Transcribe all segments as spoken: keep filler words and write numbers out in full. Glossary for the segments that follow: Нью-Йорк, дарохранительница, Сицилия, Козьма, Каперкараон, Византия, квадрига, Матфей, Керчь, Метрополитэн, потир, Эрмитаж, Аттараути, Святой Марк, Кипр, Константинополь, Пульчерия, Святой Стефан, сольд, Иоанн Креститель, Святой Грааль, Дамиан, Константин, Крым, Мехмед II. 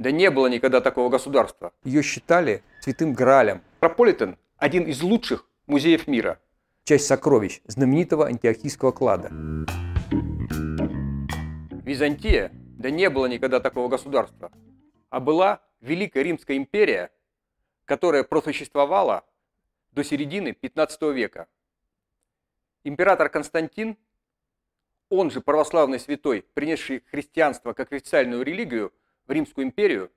Да не было никогда такого государства. Ее считали святым Граалем. Метрополитэн – один из лучших музеев мира. Часть сокровищ знаменитого антиохийского клада. Византия, да не было никогда такого государства, а была Великая Римская империя, которая просуществовала до середины пятнадцатого века. Император Константин, он же православный святой, принесший христианство как официальную религию в Римскую империю,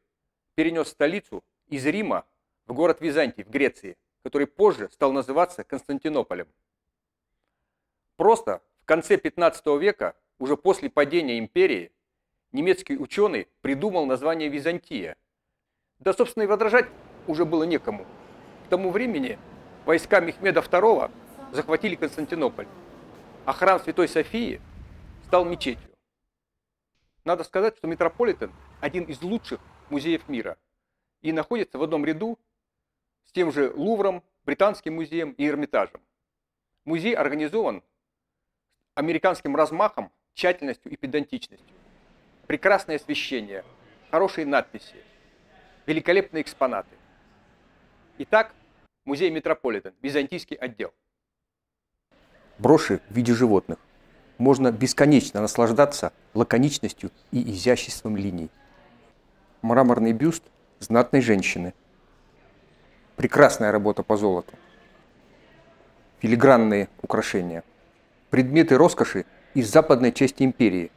перенес столицу из Рима в город Византий в Греции, который позже стал называться Константинополем. Просто в конце пятнадцатого века, уже после падения империи, немецкий ученый придумал название Византия. Да, собственно, и возражать уже было некому. К тому времени войска Мехмеда второго захватили Константинополь, а храм Святой Софии стал мечетью. Надо сказать, что Метрополитэн – один из лучших музеев мира и находится в одном ряду с тем же Лувром, Британским музеем и Эрмитажем. Музей организован американским размахом, тщательностью и педантичностью. Прекрасное освещение, хорошие надписи, великолепные экспонаты. Итак, музей Метрополитэн, византийский отдел. Броши в виде животных. Можно бесконечно наслаждаться лаконичностью и изяществом линий. Мраморный бюст знатной женщины. Прекрасная работа по золоту. Филигранные украшения. Предметы роскоши из западной части империи,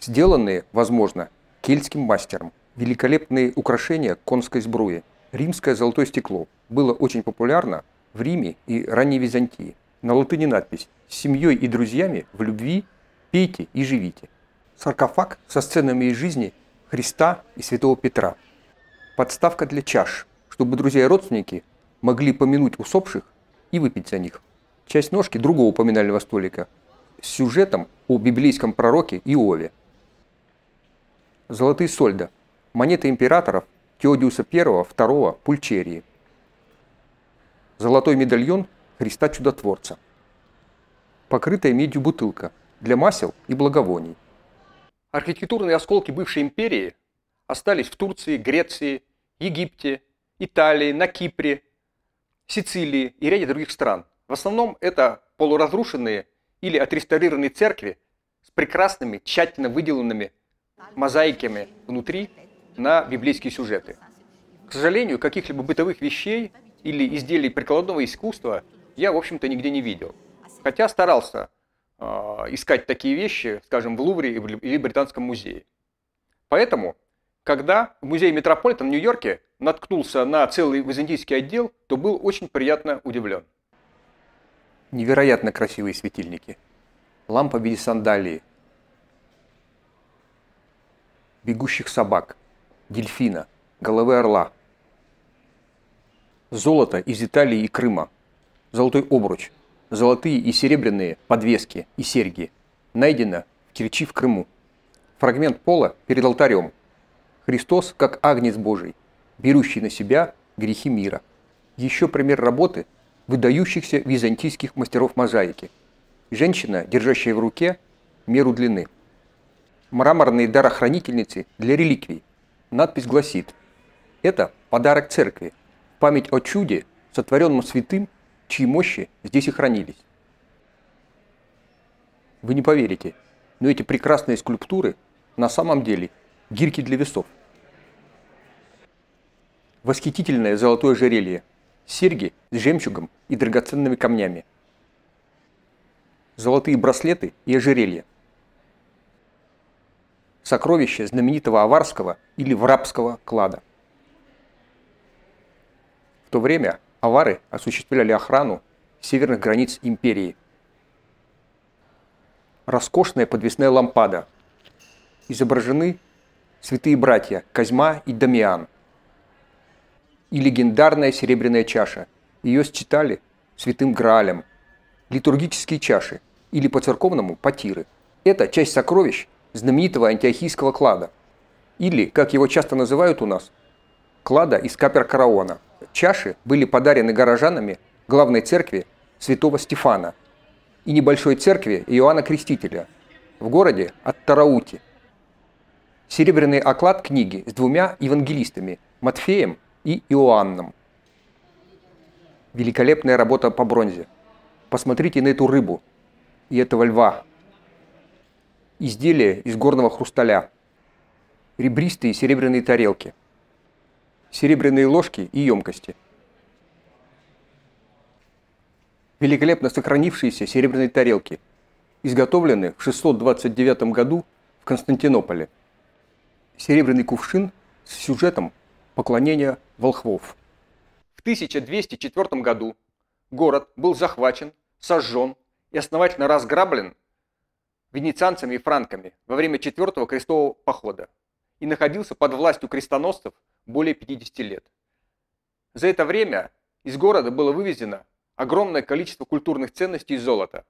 сделанные, возможно, кельтским мастером. Великолепные украшения конской сбруи. Римское золотое стекло было очень популярно в Риме и ранней Византии. На латыни надпись «С семьей и друзьями в любви пейте и живите». Саркофаг со сценами из жизни Христа и святого Петра. Подставка для чаш, чтобы друзья и родственники могли помянуть усопших и выпить за них. Часть ножки другого поминального столика с сюжетом о библейском пророке Иове. Золотые сольда, монеты императоров Теодиуса первого, второго, Пульчерии. Золотой медальон Христа Чудотворца. Покрытая медью бутылка для масел и благовоний. Архитектурные осколки бывшей империи остались в Турции, Греции, Египте, Италии, на Кипре, Сицилии и ряде других стран. В основном это полуразрушенные или отреставрированные церкви с прекрасными, тщательно выделанными мозаиками внутри на библейские сюжеты. К сожалению, каких-либо бытовых вещей или изделий прикладного искусства я, в общем-то, нигде не видел. Хотя старался э, искать такие вещи, скажем, в Лувре или Британском музее. Поэтому, когда в музее Метрополитэн в Нью-Йорке наткнулся на целый византийский отдел, то был очень приятно удивлен. Невероятно красивые светильники. Лампа в виде сандалии. Бегущих собак. Дельфина. Головы орла. Золото из Италии и Крыма. Золотой обруч, золотые и серебряные подвески и серьги. Найдено в Керчи в Крыму. Фрагмент пола перед алтарем. Христос, как агнец Божий, берущий на себя грехи мира. Еще пример работы выдающихся византийских мастеров мозаики. Женщина, держащая в руке меру длины. Мраморные дарохранительницы для реликвий. Надпись гласит: это подарок церкви, память о чуде, сотворенном святым, чьи мощи здесь и хранились. Вы не поверите, но эти прекрасные скульптуры на самом деле гирьки для весов. Восхитительное золотое ожерелье, серьги с жемчугом и драгоценными камнями, золотые браслеты и ожерелья, сокровища знаменитого аварского или врабского клада. В то время авары осуществляли охрану северных границ империи. Роскошная подвесная лампада. Изображены святые братья Козьма и Дамиан. И легендарная серебряная чаша. Ее считали святым Граалем. Литургические чаши, или по-церковному потиры. Это часть сокровищ знаменитого антиохийского клада. Или, как его часто называют у нас, клада из Каперкараона. Чаши были подарены горожанами главной церкви Святого Стефана и небольшой церкви Иоанна Крестителя в городе Аттараути. серебряный оклад книги с двумя евангелистами – Матфеем и Иоанном. Великолепная работа по бронзе. Посмотрите на эту рыбу и этого льва. Изделия из горного хрусталя. Ребристые серебряные тарелки. Серебряные ложки и емкости. Великолепно сохранившиеся серебряные тарелки, изготовлены в шестьсот двадцать девятом году в Константинополе. Серебряный кувшин с сюжетом поклонения волхвов. В тысяча двести четвёртом году город был захвачен, сожжен и основательно разграблен венецианцами и франками во время четвёртого крестового похода и находился под властью крестоносцев более пятидесяти лет. За это время из города было вывезено огромное количество культурных ценностей и золота.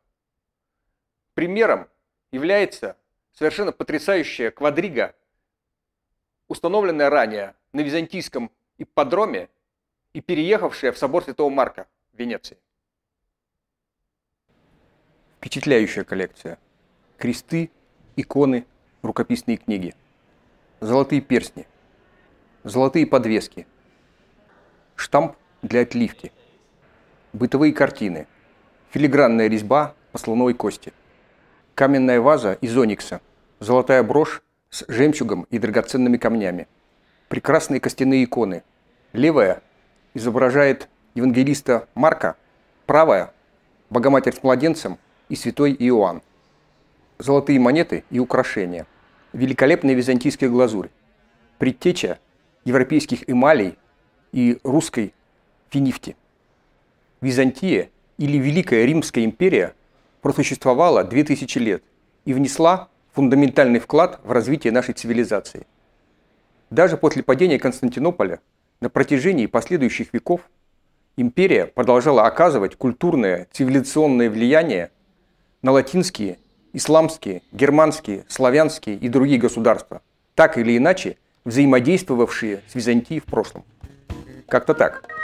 Примером является совершенно потрясающая квадрига, установленная ранее на византийском ипподроме и переехавшая в собор Святого Марка в Венеции. Впечатляющая коллекция. Кресты, иконы, рукописные книги, золотые перстни, золотые подвески, штамп для отливки, бытовые картины, филигранная резьба по слоновой кости, каменная ваза из оникса, золотая брошь с жемчугом и драгоценными камнями, прекрасные костяные иконы. Левая изображает евангелиста Марка, правая – Богоматерь с младенцем и святой Иоанн. Золотые монеты и украшения, великолепная византийская глазурь, предтеча европейских эмалей и русской финифти. Византия, или Великая Римская империя, просуществовала две тысячи лет и внесла фундаментальный вклад в развитие нашей цивилизации. Даже после падения Константинополя на протяжении последующих веков империя продолжала оказывать культурное, цивилизационное влияние на латинские, исламские, германские, славянские и другие государства, так или иначе взаимодействовавшие с Византией в прошлом. Как-то так.